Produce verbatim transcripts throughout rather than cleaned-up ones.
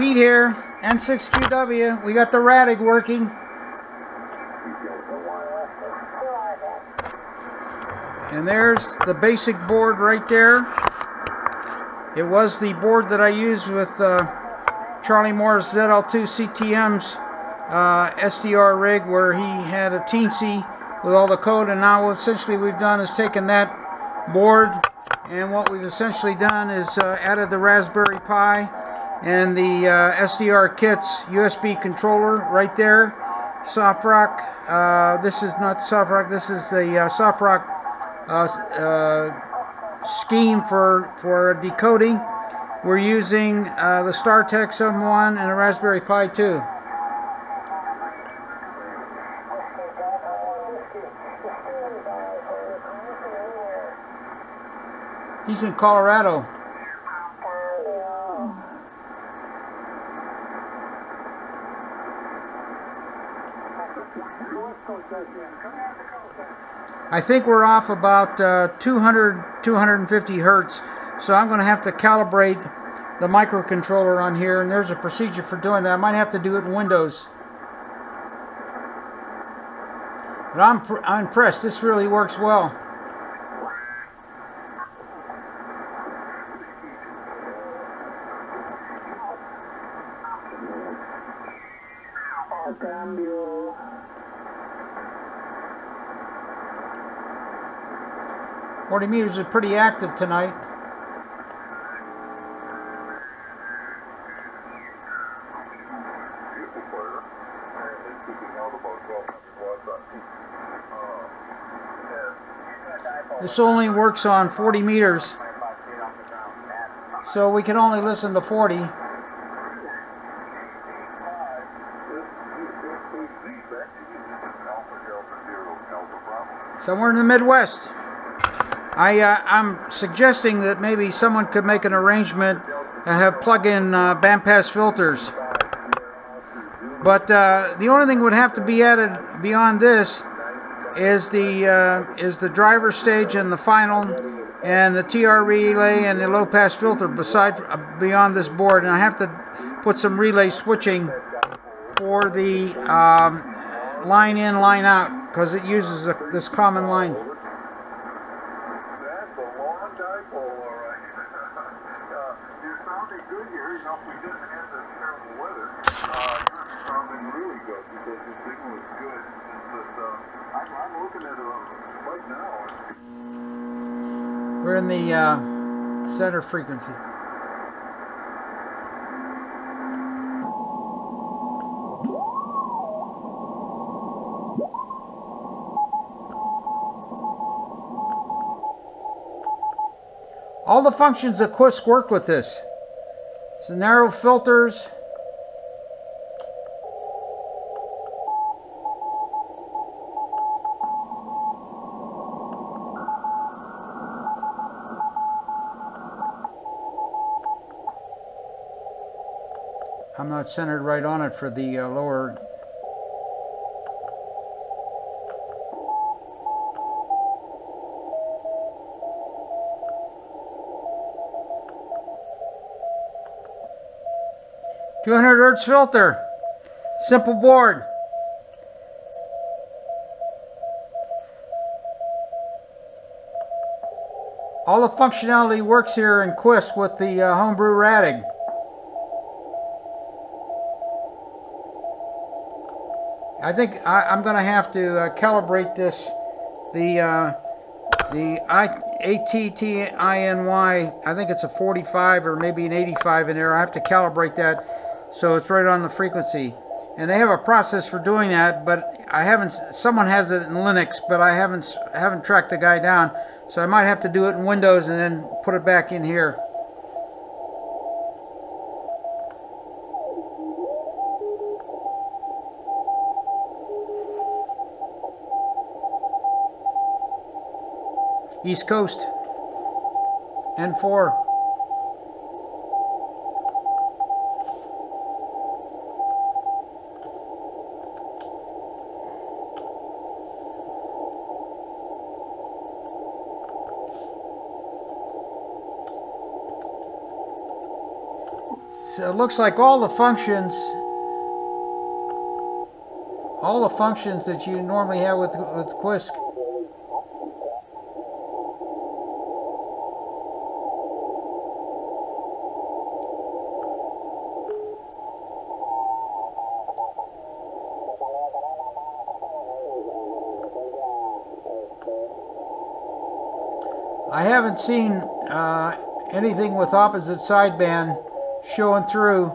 Pete here, N six Q W. We got the RADIG working. And there's the basic board right there. It was the board that I used with uh, Charlie Moore's Z L two C T M's uh, S D R rig, where he had a Teensy with all the code, and now essentially we've done is taken that board, and what we've essentially done is uh, added the Raspberry Pi and the uh, S D R kits U S B controller right there. Softrock, uh, this is not Softrock, this is the uh, Softrock uh, uh, scheme for, for decoding. We're using uh, the StarTech seven one and a Raspberry Pi two. He's in Colorado. I think we're off about uh, two hundred, two fifty hertz, so I'm going to have to calibrate the microcontroller on here, and there's a procedure for doing that. I might have to do it in Windows. But I'm, I'm impressed. This really works well. forty meters is pretty active tonight. This only works on forty meters, so we can only listen to forty. Somewhere in the Midwest. I, uh, I'm suggesting that maybe someone could make an arrangement and have plug-in uh, bandpass filters. But uh, the only thing would have to be added beyond this is the uh, is the driver stage and the final and the T R relay and the low-pass filter beside uh, beyond this board. And I have to put some relay switching for the um, line in, line out, because it uses a, this common line. We're in the uh, center frequency. All the functions of Quisk work with this. It's the narrow filters. I'm not centered right on it for the uh, lower. two hundred hertz filter. Simple board. All the functionality works here in Quisk with the uh, homebrew RADIG. I think I, I'm going to have to uh, calibrate this, the uh, the ATTINY, I think it's a forty-five or maybe an eighty-five in there. I have to calibrate that so it's right on the frequency. And they have a process for doing that, but I haven't, someone has it in Linux, but I haven't, haven't tracked the guy down. So I might have to do it in Windows and then put it back in here. East Coast, N four. So it looks like all the functions, all the functions that you normally have with, with Quisk I haven't seen uh, anything with opposite sideband showing through,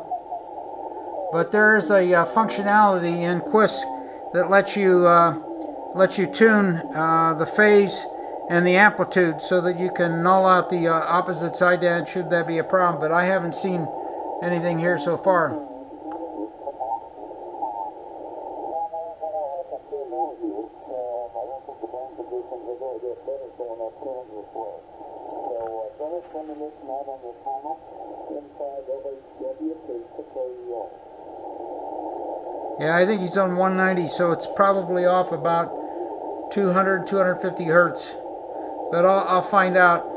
but there is a uh, functionality in Quisk that lets you uh, lets you tune uh, the phase and the amplitude so that you can null out the uh, opposite sideband should that be a problem. But I haven't seen anything here so far. Yeah, I think he's on one ninety, so it's probably off about two hundred, two fifty hertz, but I'll, I'll find out.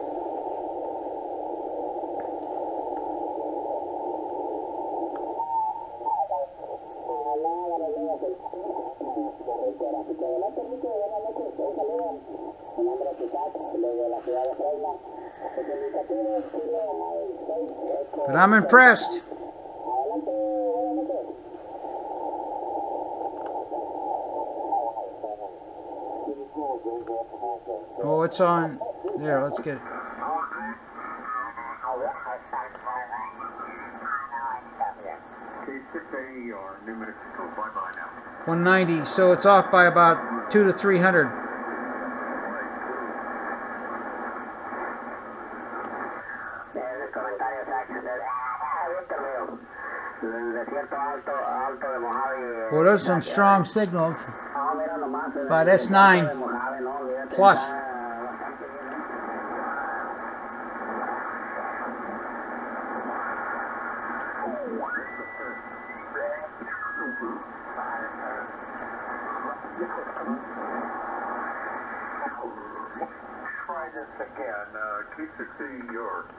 But I'm impressed. Oh, it's on. There, let's get it. one ninety, so it's off by about two to three hundred. Well, those are some strong signals. It's about S nine plus. Try this again. T sixteen York.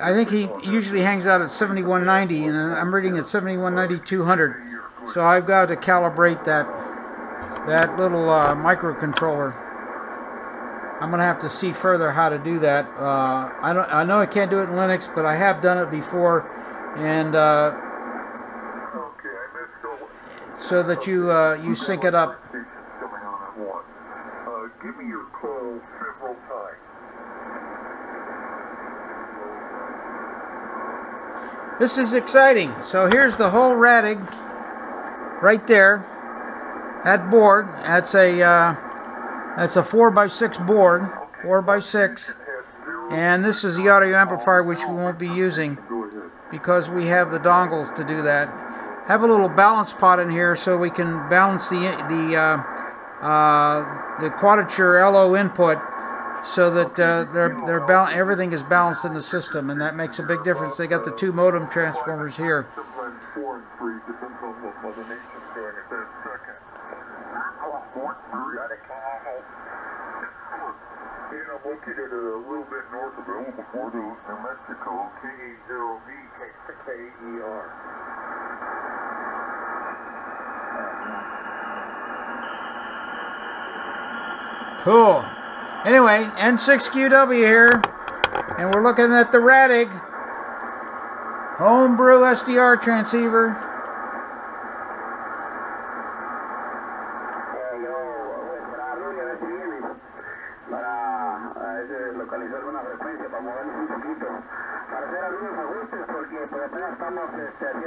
I think he usually hangs out at seventy-one ninety, and I'm reading at seventy-one ninety, two hundred. So I've got to calibrate that that little uh, microcontroller. I'm gonna have to see further how to do that. Uh, I don't. I know I can't do it in Linux, but I have done it before, and uh, so that you uh, you sync it up. Give me your call several times. This is exciting. So here's the whole RADIG right there. That board, that's a uh, that's a four by six board, four by six, and this is the audio amplifier which we won't be using because we have the dongles to do that. Have a little balance pot in here so we can balance the the uh, uh, the quadrature L O input, so that uh, they're, they're ba everything is balanced in the system, and that makes a big difference. They got the two modem transformers here. Cool. Anyway, N six Q W here, and we're looking at the RADIG homebrew S D R transceiver.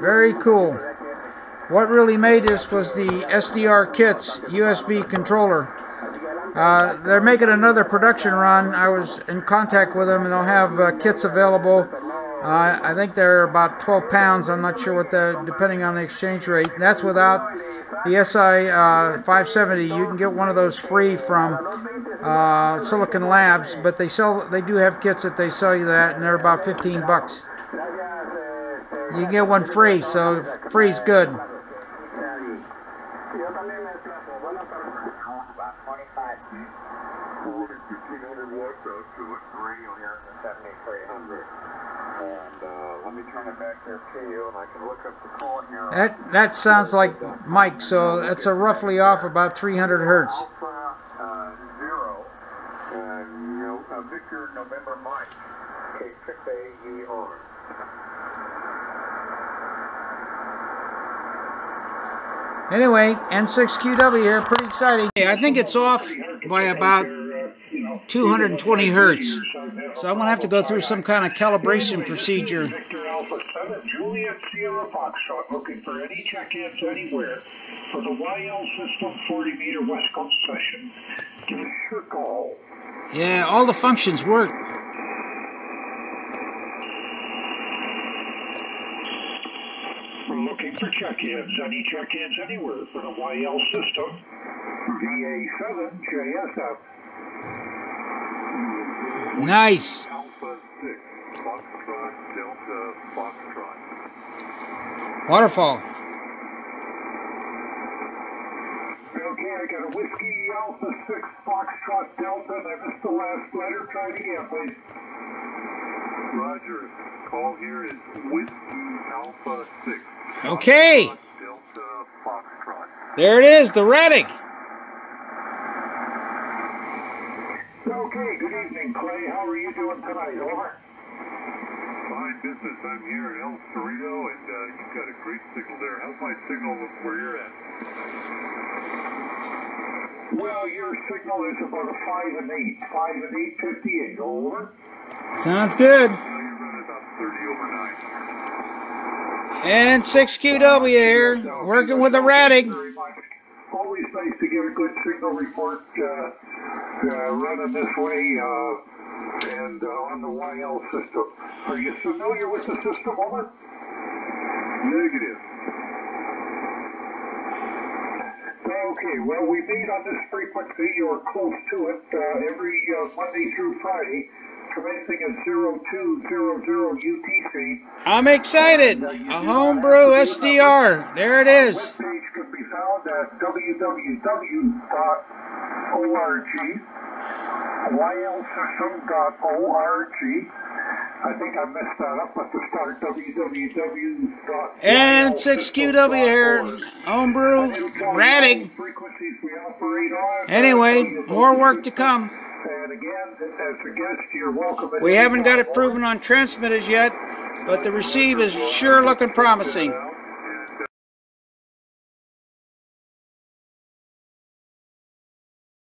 Very cool. What really made this was the S D R kits U S B controller. Uh, they're making another production run. I was in contact with them, and they'll have uh, kits available. Uh, I think they're about twelve pounds. I'm not sure what the, depending on the exchange rate. And that's without the S I uh, five seventy. You can get one of those free from uh, Silicon Labs, but they sell. They do have kits that they sell you that, and they're about fifteen bucks. You can get one free, so free's good. And uh, let me turn it back there to you, and I can look up the call here. That, that sounds like Mike, so that's a roughly off about three hundred hertz. Alpha uh, zero, uh, uh, Victor November Mike, K six A E R. Anyway, N six Q W here, pretty exciting. I think it's off by about two hundred twenty hertz, so I'm going to have to go through some kind of calibration procedure. Looking for any check-ins anywhere for the Y L system forty meter West Coast session. Give us your call. Yeah, all the functions work. We're looking for check-ins, any check-ins anywhere for the Y L system. V A seven J S F. Nice. Alpha six, Foxtrot, Delta, Foxtrot. Waterfall. Okay, I got a Whiskey Alpha six, Foxtrot, Delta, and I missed the last letter. Try it again, please. Roger. Call here is Whiskey Alpha six. Okay. Delta Foxtrot. There it is, the RADIG. Okay, good evening, Clay. How are you doing tonight? Over. Fine business. I'm here at El Cerrito, and uh, you've got a great signal there. How's my signal where you're at? Well, your signal is about a five and eight. five and eight fifty-eight. Over. Sounds good. And N six Q W here, working with the RADIG. Always nice to get a good signal report uh, uh, running this way uh, and uh, on the Y L system. Are you familiar with the system, over? Negative. Okay, well, we meet on this frequency or close to it uh, every uh, Monday through Friday. Commencing at zero two zero zero U T C. I'm excited. A homebrew S D R. There it is. The webpage can be found at w w w dot org, y l system dot org. I think I messed that up at the start. w w w dot And N six Q W here. Homebrew. RADIG. Anyway, more work to come. And again, as a guest, you're welcome. We haven't got it proven on transmitters yet, but the receive is sure looking promising.